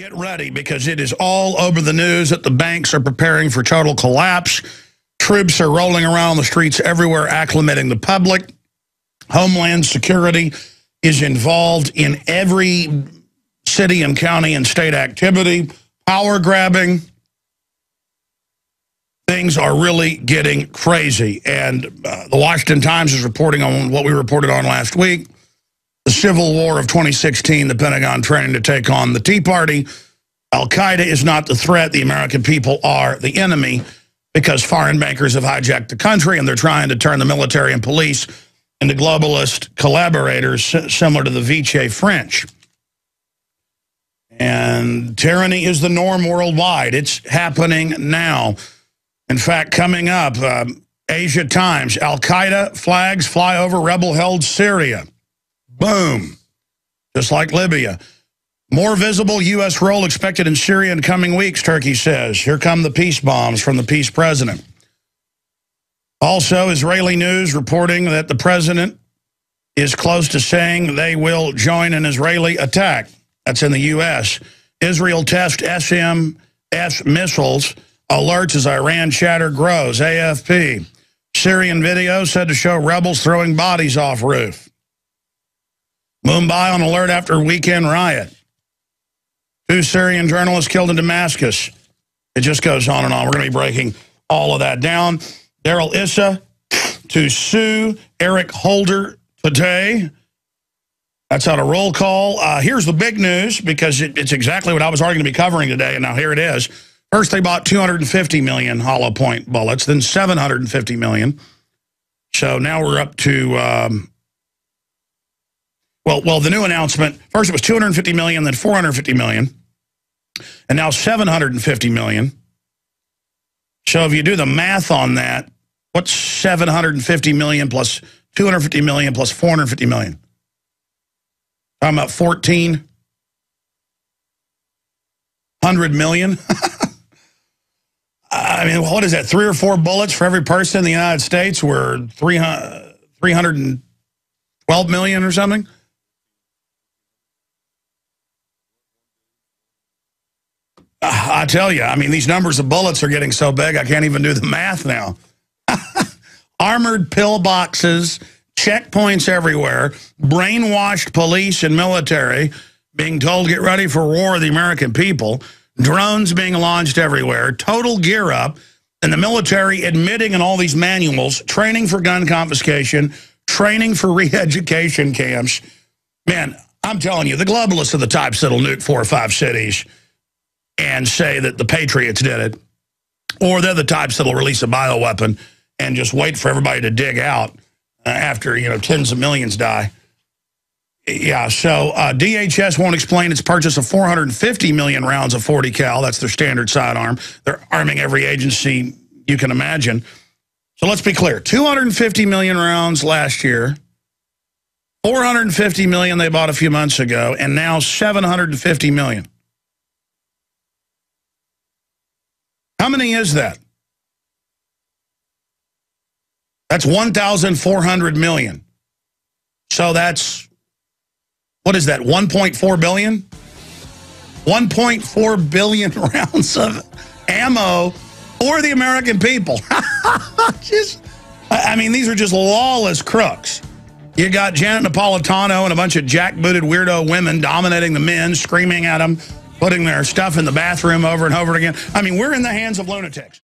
Get ready, because it is all over the news that the banks are preparing for total collapse. Troops are rolling around the streets everywhere acclimating the public. Homeland Security is involved in every city and county and state activity. Power grabbing. Things are really getting crazy. And the Washington Times is reporting on what we reported on last week. The Civil War of 2016, the Pentagon training to take on the Tea Party. Al-Qaeda is not the threat. The American people are the enemy, because foreign bankers have hijacked the country and they're trying to turn the military and police into globalist collaborators similar to the Vichy French. And tyranny is the norm worldwide. It's happening now. In fact, coming up, Asia Times, Al-Qaeda flags fly over rebel-held Syria. Boom. Just like Libya. More visible U.S. role expected in Syria in coming weeks, Turkey says. Here come the peace bombs from the peace president. Also, Israeli news reporting that the president is close to saying they will join an Israeli attack. That's in the U.S. Israel tests SMS missiles. Alerts as Iran chatter grows. AFP. Syrian video said to show rebels throwing bodies off roof. Mumbai on alert after weekend riot. 2 Syrian journalists killed in Damascus. It just goes on and on. We're going to be breaking all of that down. Daryl Issa to sue Eric Holder today. That's on a roll call. Here's the big news, because it's exactly what I was arguing to be covering today, and now here it is. First, they bought 250 million hollow point bullets, then 750 million. So now we're up to... Well, the new announcement, first it was 250 million, then 450 million, and now 750 million. So if you do the math on that, what's 750 million plus 250 million plus 450 million? Talking about 1,400 million? I mean, what is that, 3 or 4 bullets for every person in the United States? We're 312 million or something? I tell you, I mean, these numbers of bullets are getting so big, I can't even do the math now. Armored pillboxes, checkpoints everywhere, brainwashed police and military being told, get ready for war of the American people, drones being launched everywhere, total gear up, and the military admitting in all these manuals, training for gun confiscation, training for re-education camps. Man, I'm telling you, the globalists are the types that'll nuke 4 or 5 cities and say that the patriots did it, or they're the types that'll release a bioweapon and just wait for everybody to dig out after, you know, tens of millions die. Yeah, so DHS won't explain its purchase of 450 million rounds of .40 cal. That's their standard sidearm. They're arming every agency you can imagine. So let's be clear. 250 million rounds last year, 450 million they bought a few months ago, and now 750 million. How many is that? That's 1,400 million. So that's, what is that, 1.4 billion? 1.4 billion rounds of ammo for the American people. I mean, these are just lawless crooks. You got Janet Napolitano and a bunch of jackbooted weirdo women dominating the men, screaming at them, putting their stuff in the bathroom over and over again. I mean, we're in the hands of lunatics.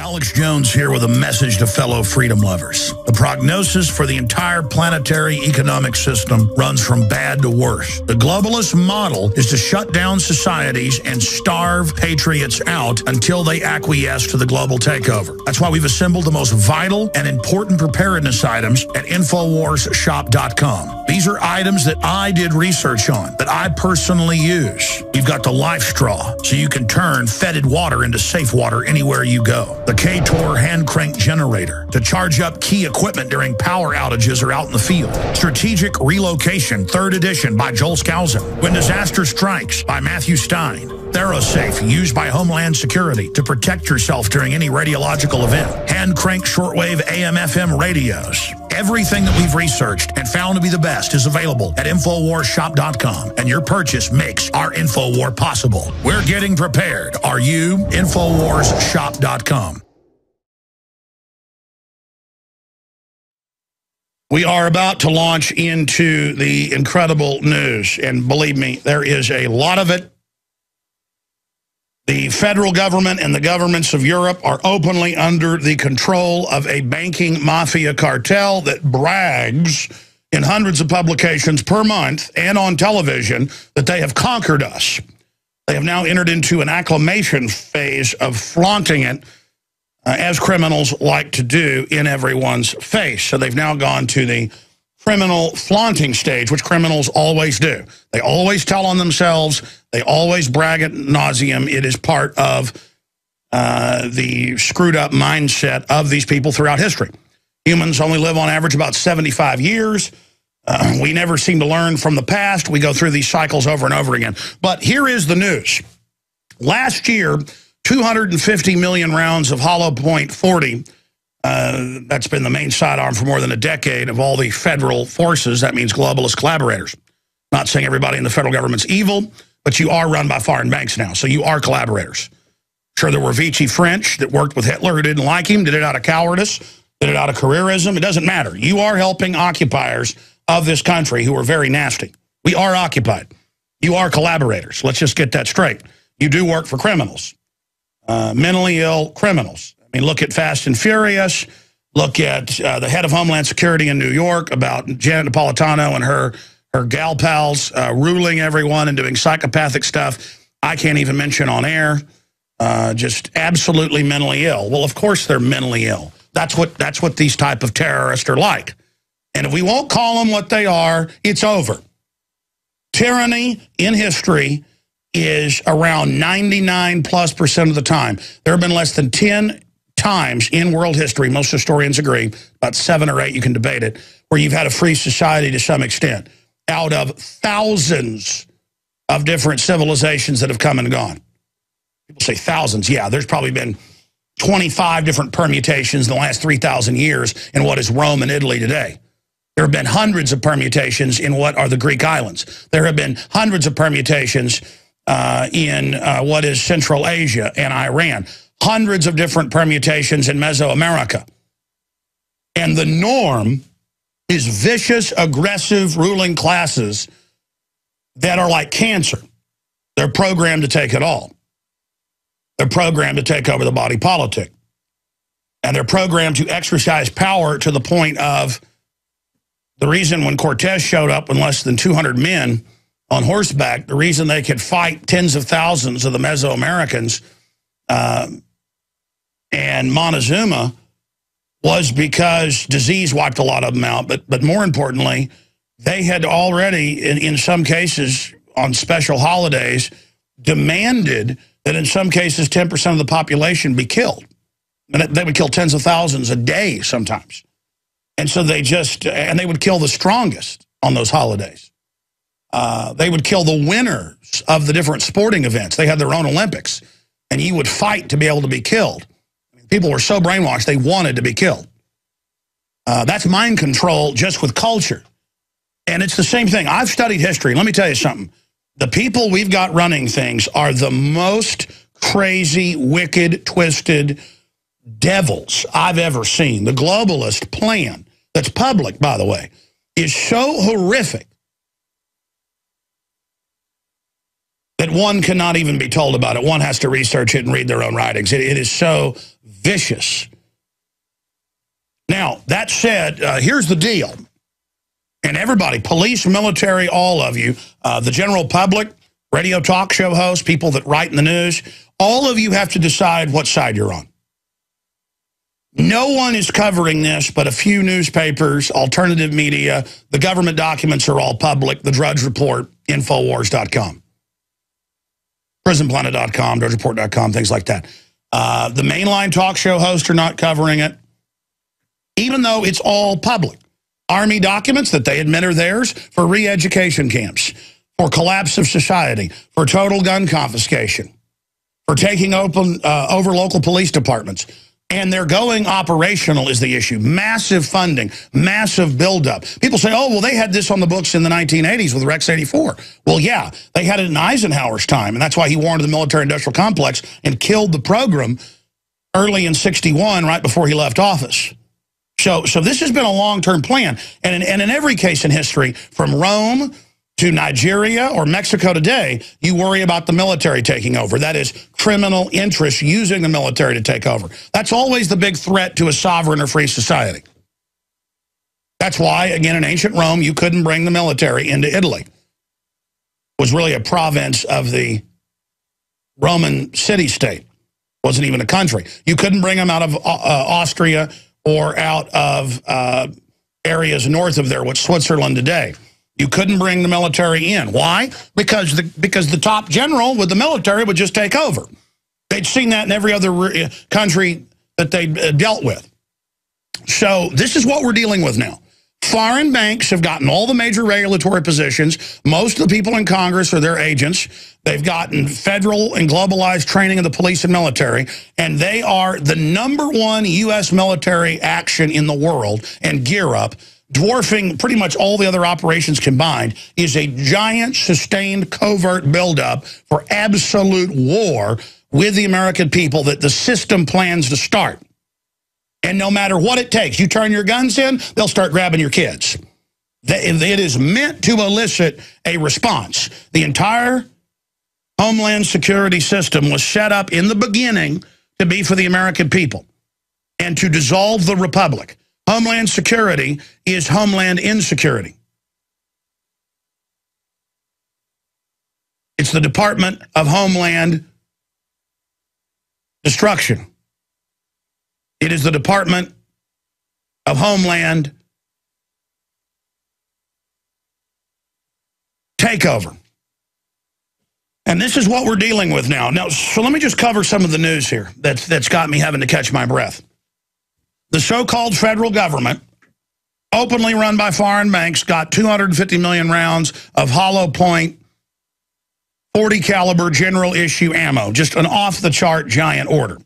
Alex Jones here with a message to fellow freedom lovers. The prognosis for the entire planetary economic system runs from bad to worse. The globalist model is to shut down societies and starve patriots out until they acquiesce to the global takeover. That's why we've assembled the most vital and important preparedness items at InfowarsShop.com. These are items that I did research on, that I personally use. You've got the Life Straw, so you can turn fetid water into safe water anywhere you go. The KTOR hand crank generator to charge up key equipment during power outages or out in the field. Strategic Relocation, 3rd edition by Joel Skousen. When Disaster Strikes by Matthew Stein. TheraSafe, used by Homeland Security to protect yourself during any radiological event. Hand crank shortwave AM/FM radios. Everything that we've researched and found to be the best is available at InfoWarsShop.com, and your purchase makes our InfoWar possible. We're getting prepared. Are you? InfoWarsShop.com. We are about to launch into the incredible news, and believe me, there is a lot of it. The federal government and the governments of Europe are openly under the control of a banking mafia cartel that brags in hundreds of publications per month and on television that they have conquered us. They have now entered into an acclamation phase of flaunting it, as criminals like to do, in everyone's face. So they've now gone to the criminal flaunting stage, which criminals always do. They always tell on themselves. They always brag ad nauseum. It is part of the screwed-up mindset of these people throughout history. Humans only live on average about 75 years. We never seem to learn from the past. We go through these cycles over and over again. But here is the news. Last year, 250 million rounds of hollow point 40, that's been the main sidearm for more than a decade of all the federal forces. That means globalist collaborators. Not saying everybody in the federal government's evil, but you are run by foreign banks now, so you are collaborators. Sure, there were Vichy French that worked with Hitler who didn't like him, did it out of cowardice, did it out of careerism. It doesn't matter. You are helping occupiers of this country who are very nasty. We are occupied. You are collaborators. Let's just get that straight. You do work for criminals. Mentally ill criminals. I mean, look at Fast and Furious. Look at the head of Homeland Security in New York about Janet Napolitano and her gal pals ruling everyone and doing psychopathic stuff I can't even mention on air. Just absolutely mentally ill. Well, of course they're mentally ill. That's what these type of terrorists are like. And if we won't call them what they are, it's over. Tyranny in history is around 99+% of the time. There have been less than 10 times in world history, most historians agree, about 7 or 8, you can debate it, where you've had a free society to some extent, out of thousands of different civilizations that have come and gone. People say thousands. Yeah, there's probably been 25 different permutations in the last 3,000 years in what is Rome and Italy today. There have been hundreds of permutations in what are the Greek islands. There have been hundreds of permutations in what is Central Asia and Iran. Hundreds of different permutations in Mesoamerica. And the norm is vicious, aggressive ruling classes that are like cancer. They're programmed to take it all. They're programmed to take over the body politic. And they're programmed to exercise power to the point of the reason when Cortez showed up with less than 200 men on horseback, the reason they could fight tens of thousands of the Mesoamericans and Montezuma was because disease wiped a lot of them out. But more importantly, they had already, in some cases, on special holidays, demanded that in some cases 10% of the population be killed. And they would kill tens of thousands a day sometimes. And so they just, and they would kill the strongest on those holidays. They would kill the winners of the different sporting events. They had their own Olympics, and you would fight to be able to be killed. I mean, people were so brainwashed, they wanted to be killed. That's mind control just with culture. And it's the same thing. I've studied history. Let me tell you something. The people we've got running things are the most crazy, wicked, twisted devils I've ever seen. The globalist plan, that's public, by the way, is so horrific that one cannot even be told about it. One has to research it and read their own writings. It is so vicious. Now, that said, here's the deal. And everybody, police, military, all of you, the general public, radio talk show hosts, people that write in the news, all of you have to decide what side you're on. No one is covering this but a few newspapers, alternative media. The government documents are all public. The Drudge Report, Infowars.com. prisonplanet.com, drudgereport.com, things like that. The mainline talk show hosts are not covering it, even though it's all public. Army documents that they admit are theirs for re-education camps, for collapse of society, for total gun confiscation, for taking over local police departments. And they're going operational is the issue. Massive funding, massive buildup. People say, oh, well, they had this on the books in the 1980s with Rex 84. Well, yeah, they had it in Eisenhower's time, and that's why he warned the military-industrial complex and killed the program early in 61, right before he left office. So this has been a long-term plan. And in every case in history, from Rome to Nigeria or Mexico today, you worry about the military taking over. That is, criminal interests using the military to take over. That's always the big threat to a sovereign or free society. That's why, again, in ancient Rome, you couldn't bring the military into Italy. It was really a province of the Roman city-state. It wasn't even a country. You couldn't bring them out of Austria or out of areas north of there, what's Switzerland today. You couldn't bring the military in. Why? Because the top general with the military would just take over. They'd seen that in every other country that they dealt with. So this is what we're dealing with now. Foreign banks have gotten all the major regulatory positions. Most of the people in Congress are their agents. They've gotten federal and globalized training of the police and military. And they are the #1 U.S. military action in the world and gear up, dwarfing pretty much all the other operations combined, is a giant, sustained, covert buildup for absolute war with the American people that the system plans to start. And no matter what it takes, you turn your guns in, they'll start grabbing your kids. It is meant to elicit a response. The entire Homeland Security system was set up in the beginning to be for the American people and to dissolve the republic. Homeland Security is homeland insecurity. It's the Department of Homeland Destruction. It is the Department of Homeland Takeover. And this is what we're dealing with now. So let me just cover some of the news here that's got me having to catch my breath. The so-called federal government, openly run by foreign banks, got 250 million rounds of hollow point, 40 caliber general issue ammo, just an off-the-chart giant order.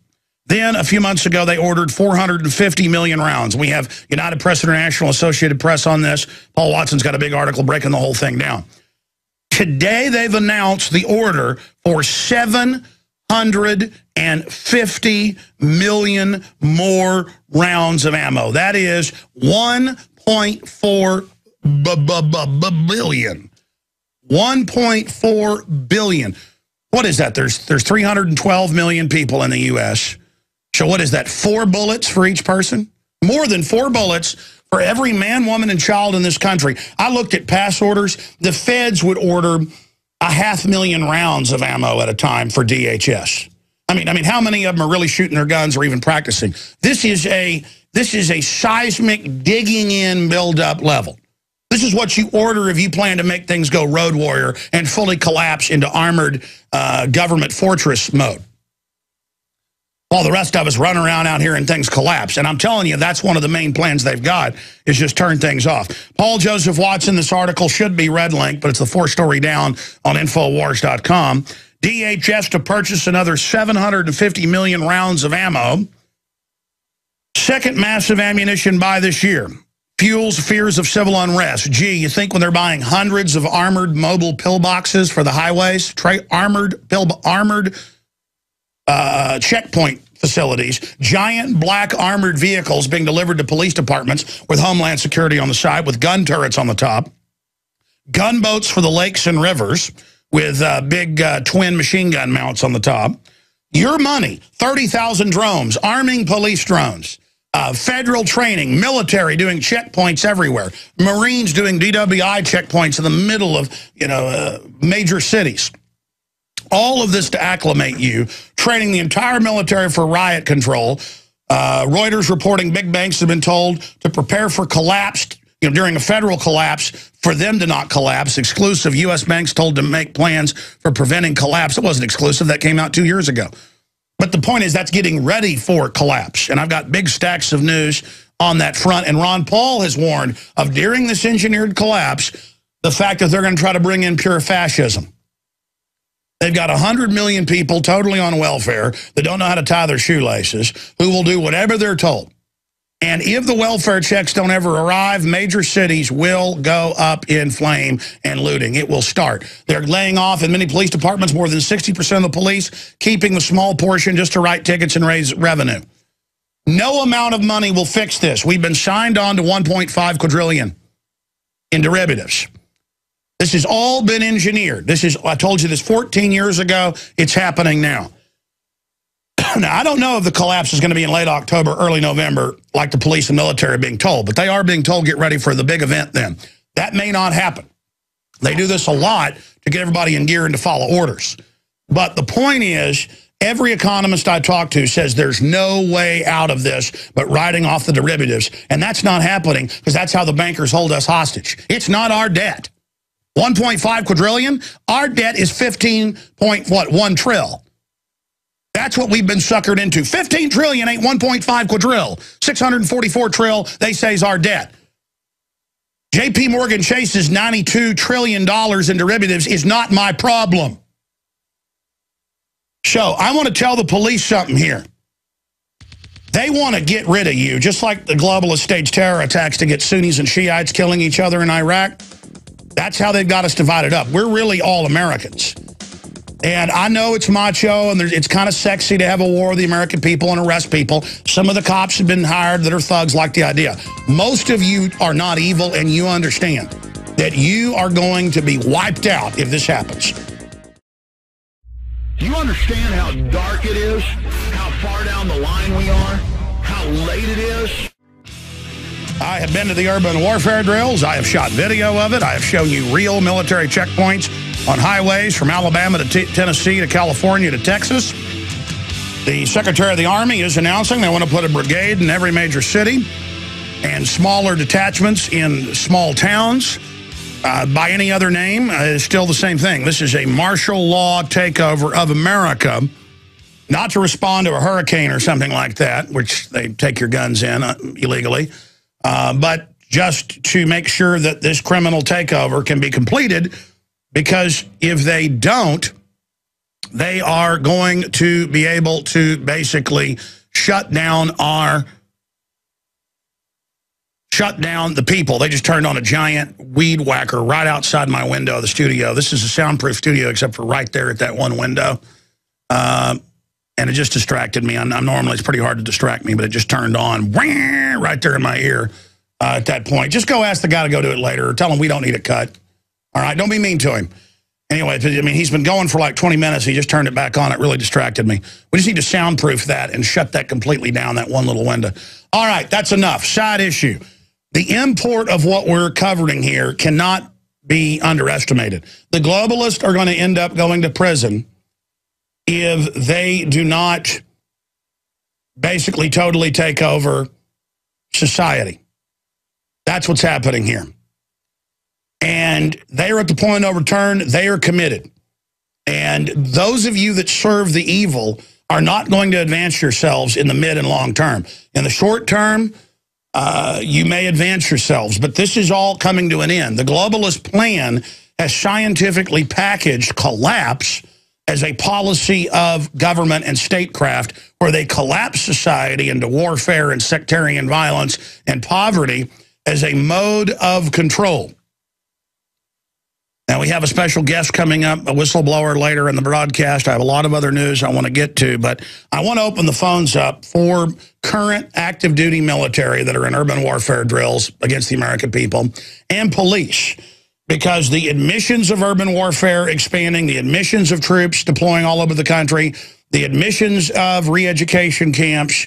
Then, a few months ago, they ordered 450 million rounds. We have United Press International, Associated Press on this. Paul Watson's got a big article breaking the whole thing down. Today, they've announced the order for 750 million more rounds of ammo. That is 1.4 billion. 1.4 billion. What is that? There's 312 million people in the U.S. So what is that? 4 bullets for each person? More than 4 bullets for every man, woman, and child in this country. I looked at past orders. The feds would order a 500,000 rounds of ammo at a time for DHS. I mean, how many of them are really shooting their guns or even practicing? This is a seismic digging in build-up level. This is what you order if you plan to make things go road warrior and fully collapse into armored government fortress mode, while the rest of us run around out here and things collapse. And I'm telling you, that's one of the main plans they've got, is just turn things off. Paul Joseph Watson, this article should be red linked, but it's the 4-story down on Infowars.com. DHS to purchase another 750 million rounds of ammo. Second massive ammunition buy this year. Fuels fears of civil unrest. Gee, you think when they're buying hundreds of armored mobile pillboxes for the highways, armored checkpoint facilities, giant black armored vehicles being delivered to police departments with Homeland Security on the side, with gun turrets on the top, gunboats for the lakes and rivers with big twin machine gun mounts on the top, your money, 30,000 drones, arming police drones, federal training, military doing checkpoints everywhere, Marines doing DWI checkpoints in the middle of major cities. All of this to acclimate you, training the entire military for riot control. Reuters reporting big banks have been told to prepare for collapse, during a federal collapse, for them to not collapse. Exclusive, U.S. banks told to make plans for preventing collapse. It wasn't exclusive. That came out 2 years ago. But the point is, that's getting ready for collapse. And I've got big stacks of news on that front. And Ron Paul has warned of, during this engineered collapse, the fact that they're going to try to bring in pure fascism. They've got 100 million people totally on welfare that don't know how to tie their shoelaces, who will do whatever they're told. And if the welfare checks don't ever arrive, major cities will go up in flame and looting. It will start. They're laying off in many police departments more than 60% of the police, keeping the small portion just to write tickets and raise revenue. No amount of money will fix this. We've been signed on to $1.5 quadrillion in derivatives. This has all been engineered. This is, I told you this 14 years ago. It's happening now. Now, I don't know if the collapse is going to be in late October, early November, like the police and military are being told, but they are being told, get ready for the big event then. That may not happen. They do this a lot to get everybody in gear and to follow orders. But the point is, every economist I talk to says there's no way out of this but riding off the derivatives. And that's not happening because that's how the bankers hold us hostage. It's not our debt. 1.5 quadrillion, our debt is 15.1 trillion. That's what we've been suckered into. 15 trillion ain't 1.5 quadrillion. 644 trillion, they say, is our debt. JP Morgan Chase's $92 trillion in derivatives is not my problem. So I want to tell the police something here. They want to get rid of you, just like the globalists staged terror attacks to get Sunnis and Shiites killing each other in Iraq. That's how they've got us divided up. We're really all Americans. And I know it's macho and it's kind of sexy to have a war with the American people and arrest people. Some of the cops have been hired that are thugs, like the idea. Most of you are not evil, and you understand that you are going to be wiped out if this happens. Do you understand how dark it is? How far down the line we are? How late it is? I have been to the urban warfare drills. I have shot video of it. I have shown you real military checkpoints on highways from Alabama to Tennessee to California to Texas. The Secretary of the Army is announcing they want to put a brigade in every major city and smaller detachments in small towns. By any other name, it's still the same thing. This is a martial law takeover of America, not to respond to a hurricane or something like that, which they take your guns in illegally, but just to make sure that this criminal takeover can be completed. Because if they don't, they are going to be able to basically shut down the people. They just turned on a giant weed whacker right outside my window of the studio. This is a soundproof studio except for right there at that one window. And it just distracted me. I'm normally, it's pretty hard to distract me, but it just turned on right there in my ear at that point. Just go ask the guy to go do it later or tell him we don't need a cut. All right, don't be mean to him. Anyway, I mean, he's been going for like 20 minutes. He just turned it back on. It really distracted me. We just need to soundproof that and shut that completely down, that one little window. All right, that's enough. Side issue. The import of what we're covering here cannot be underestimated. The globalists are going to end up going to prison if they do not basically totally take over society. That's what's happening here. And they are at the point of return. They are committed. And those of you that serve the evil are not going to advance yourselves in the mid and long term. In the short term, you may advance yourselves. But this is all coming to an end. The globalist plan has scientifically packaged collapse as a policy of government and statecraft, where they collapse society into warfare and sectarian violence and poverty as a mode of control. Now, we have a special guest coming up, a whistleblower later in the broadcast. I have a lot of other news I want to get to, but I want to open the phones up for current active duty military that are in urban warfare drills against the American people and police, because the admissions of urban warfare expanding, the admissions of troops deploying all over the country, the admissions of re-education camps,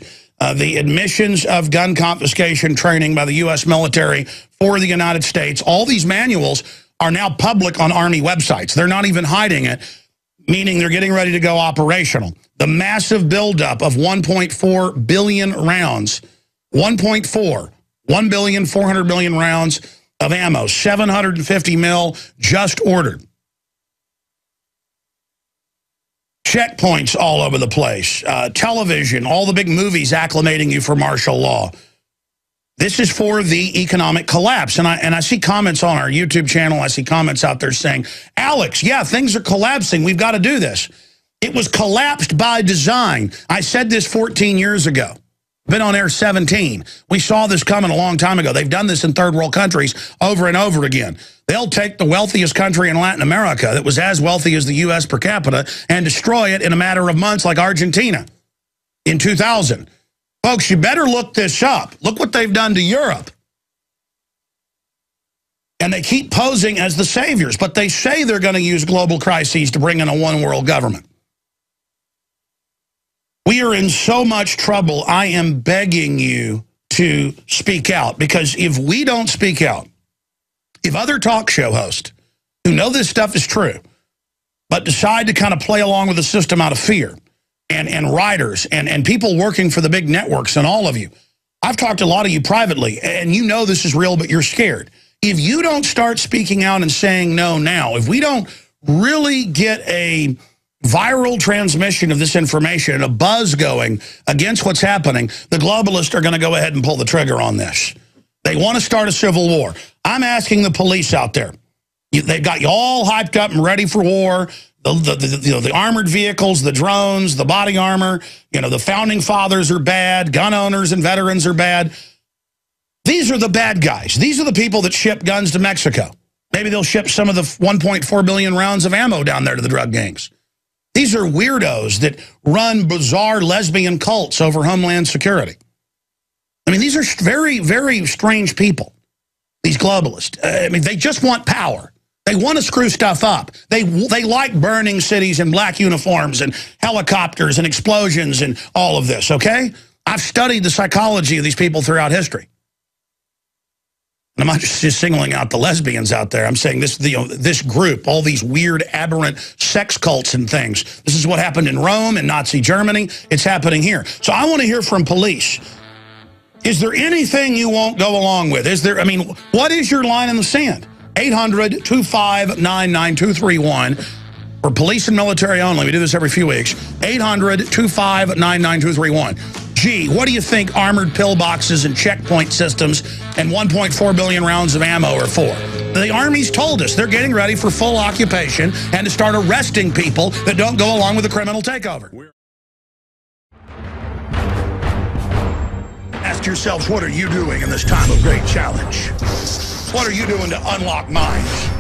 the admissions of gun confiscation training by the U.S. military for the United States, all these manuals are now public on Army websites. They're not even hiding it, meaning they're getting ready to go operational. The massive buildup of 1.4 billion rounds, 1.4 billion rounds of ammo, 750 mil just ordered. Checkpoints all over the place, television, all the big movies acclimating you for martial law. This is for the economic collapse. And I see comments on our YouTube channel. I see comments out there saying, Alex, yeah, things are collapsing. We've got to do this. It was collapsed by design. I said this 14 years ago. Been on air 17. We saw this coming a long time ago. They've done this in third world countries over and over again. They'll take the wealthiest country in Latin America that was as wealthy as the U.S. per capita and destroy it in a matter of months, like Argentina in 2000. Folks, you better look this up. Look what they've done to Europe. And they keep posing as the saviors, but they say they're going to use global crises to bring in a one-world government. We are in so much trouble, I am begging you to speak out. Because if we don't speak out, if other talk show hosts who know this stuff is true, but decide to kind of play along with the system out of fear, and writers, and people working for the big networks, and all of you, I've talked to a lot of you privately, and you know this is real, but you're scared. If you don't start speaking out and saying no now, if we don't really get a viral transmission of this information and a buzz going against what's happening, the globalists are going to go ahead and pull the trigger on this. They want to start a civil war. I'm asking the police out there. They've got you all hyped up and ready for war. The armored vehicles, the drones, the body armor, you know, the founding fathers are bad. Gun owners and veterans are bad. These are the bad guys. These are the people that ship guns to Mexico. Maybe they'll ship some of the 1.4 billion rounds of ammo down there to the drug gangs. These are weirdos that run bizarre lesbian cults over Homeland Security. I mean, these are very, very strange people, these globalists. I mean, they just want power. They want to screw stuff up. They like burning cities in black uniforms and helicopters and explosions and all of this, okay? I've studied the psychology of these people throughout history. And I'm not just singling out the lesbians out there. I'm saying this, you know, this group, all these weird, aberrant sex cults and things. This is what happened in Rome and Nazi Germany. It's happening here. So I want to hear from police. Is there anything you won't go along with? Is there, I mean, what is your line in the sand? 800-259-9231. For police and military only. We do this every few weeks. 800-259-9231. Gee, what do you think armored pillboxes and checkpoint systems and 1.4 billion rounds of ammo are for? The Army's told us they're getting ready for full occupation and to start arresting people that don't go along with the criminal takeover. Ask yourselves, what are you doing in this time of great challenge? What are you doing to unlock minds?